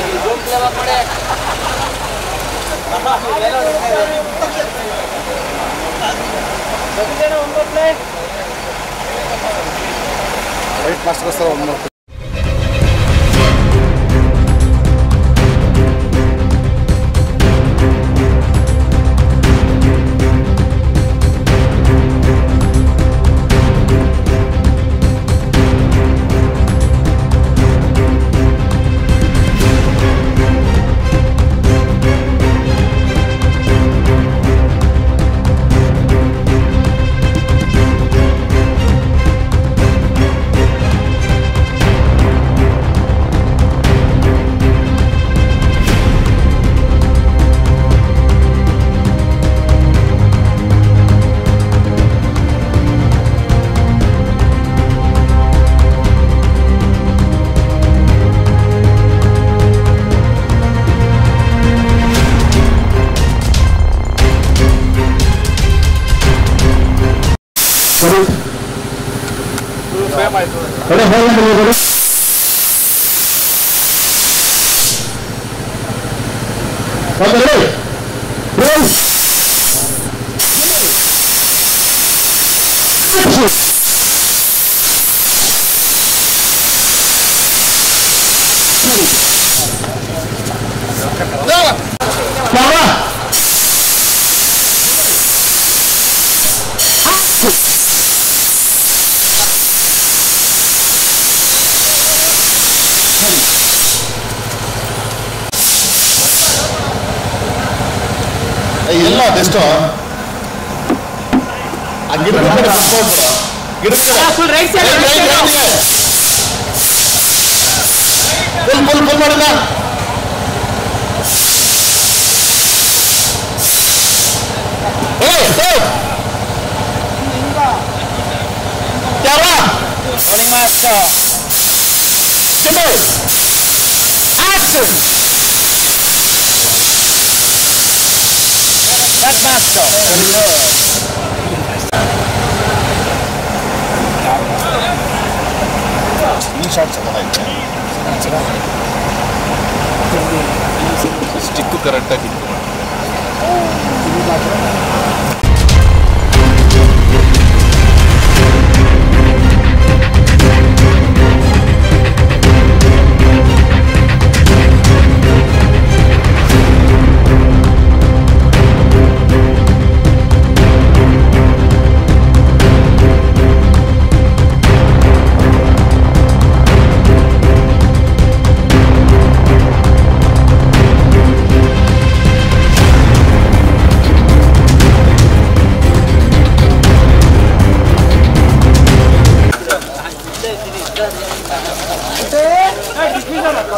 Wait,